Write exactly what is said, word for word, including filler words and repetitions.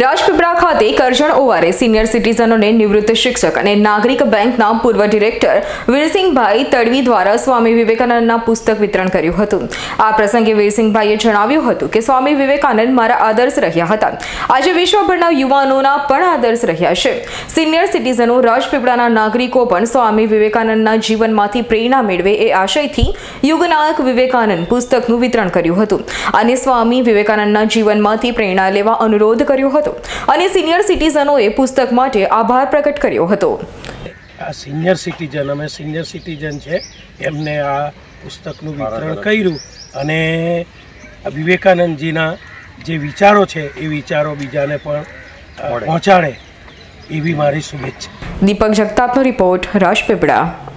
राजपीपला खाते करजण ओवारे सीनियर सिटीजनोने निवृत्त शिक्षक अने नागरिक बेंकना पूर्व डिरेक्टर वीरसिंह भाई तड़वी द्वारा स्वामी विवेकानंदना पुस्तक वितरण कर्युं हतुं। आ प्रसंगे वीरसिंह भाईए जणाव्युं हतुं के स्वामी विवेकानंद मारा आदर्श रह्या हता, आज विश्वभरना युवानोना पण आदर्श रह्या छे। सीनियर सिटीजनो राजपीपलाना नागरिको पण स्वामी विवेकानंदना जीवनमांथी प्रेरणा मेळवे ए आशयथी युगनायक विवेकानंद पुस्तकनुं वितरण कर्युं हतुं अने स्वामी विवेकानंदना जीवनमांथी प्रेरणा लेवा अनुरोध कर्यो हतो अने सीनियर सिटीजनोए पुस्तक माटे आभार प्रकट कर्यो हतो। आ सीनियर सिटीजन अमे सीनियर सिटीजन छे एमने आ पुस्तकनुं वितरण कर्युं अने विवेकानंदजीना जे विचारो छे ए विचारो बीजाने पण पहोंचाडे एवी मारी शुभेच्छा। दीपक जगतापनो रिपोर्ट, राजपीपला।